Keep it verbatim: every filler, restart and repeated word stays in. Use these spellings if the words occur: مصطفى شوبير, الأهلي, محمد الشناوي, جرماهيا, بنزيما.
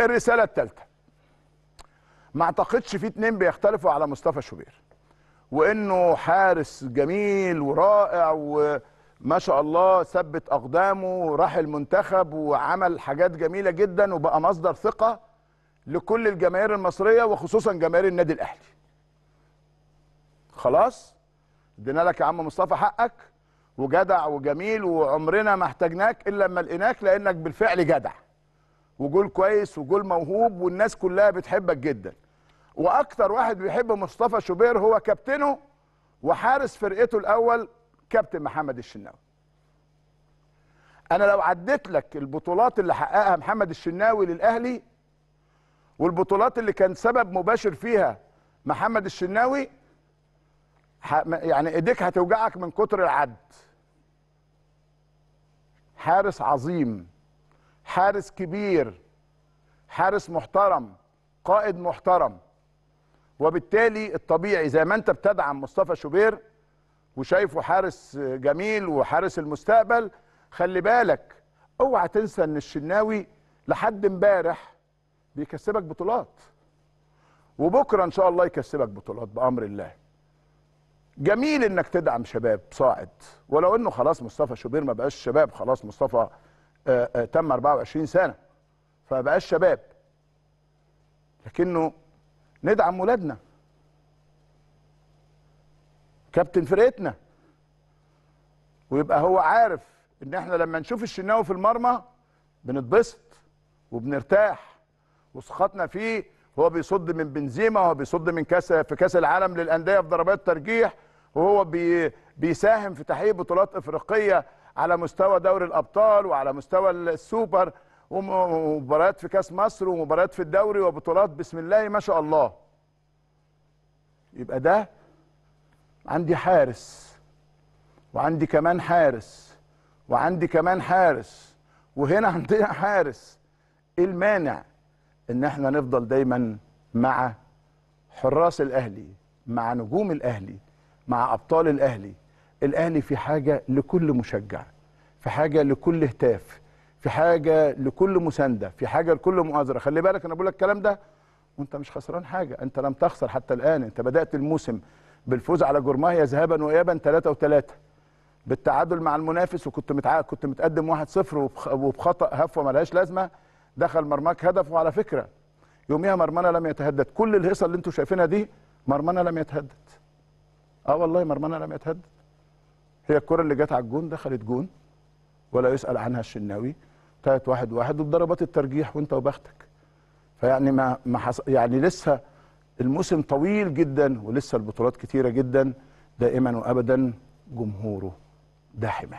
الرساله الثالثه، ما اعتقدش في اتنين بيختلفوا على مصطفى شوبير، وانه حارس جميل ورائع وما شاء الله ثبت اقدامه وراح المنتخب وعمل حاجات جميله جدا وبقى مصدر ثقه لكل الجماهير المصريه وخصوصا جماهير النادي الاهلي. خلاص ادينا لك يا عم مصطفى حقك، وجدع وجميل وعمرنا ما احتاجناك الا لما لقيناك، لانك بالفعل جدع وجول كويس وجول موهوب والناس كلها بتحبك جدا. واكتر واحد بيحب مصطفى شوبير هو كابتنه وحارس فرقته الاول كابتن محمد الشناوي. انا لو عديت لك البطولات اللي حققها محمد الشناوي للاهلي والبطولات اللي كان سبب مباشر فيها محمد الشناوي، يعني ايديك هتوجعك من كتر العد. حارس عظيم، حارس كبير، حارس محترم، قائد محترم، وبالتالي الطبيعي زي ما انت بتدعم مصطفى شوبير وشايفه حارس جميل وحارس المستقبل. خلي بالك اوعى تنسى ان الشناوي لحد امبارح بيكسبك بطولات، وبكره ان شاء الله يكسبك بطولات بامر الله. جميل انك تدعم شباب صاعد، ولو انه خلاص مصطفى شوبير ما بقاش شباب، خلاص مصطفى آآ آآ تم أربعة وعشرين سنه فما بقاش شباب، لكنه ندعم ولادنا، كابتن فرقتنا، ويبقى هو عارف ان احنا لما نشوف الشناوي في المرمى بنتبسط وبنرتاح وسخطنا فيه. هو بيصد من بنزيما، وهو بيصد من كاس في كاس العالم للانديه في ضربات ترجيح، وهو بي بيساهم في تحقيق بطولات افريقيه على مستوى دوري الابطال وعلى مستوى السوبر، ومباريات في كاس مصر ومباريات في الدوري وبطولات بسم الله ما شاء الله. يبقى ده عندي حارس، وعندي كمان حارس، وعندي كمان حارس، وهنا عندنا حارس. ايه المانع ان احنا نفضل دايما مع حراس الاهلي، مع نجوم الاهلي، مع ابطال الاهلي؟ الاهلي في حاجه لكل مشجع، في حاجه لكل هتاف، في حاجه لكل مسانده، في حاجه لكل مؤازره. خلي بالك انا بقول لك الكلام ده وانت مش خسران حاجه، انت لم تخسر حتى الان. انت بدات الموسم بالفوز على جرماهيا ذهابا وايابا ثلاثة وثلاثة، بالتعادل مع المنافس، وكنت متع... كنت متقدم واحد صفر وبخطا هفوه ملهاش لازمه دخل مرماك هدف. وعلى فكره يوميها مرمانا لم يتهدد، كل الهيصه اللي انتم شايفينها دي مرمانا لم يتهدد. اه والله مرمانا لم يتهدد، هي الكره اللي جت على الجون دخلت جون ولا يسال عنها الشناوي، تلات واحد واحد وبضربات الترجيح وانت وبختك. فيعني ما ما حص... يعني لسه الموسم طويل جدا ولسه البطولات كتيره جدا. دائما وابدا جمهوره داحمه.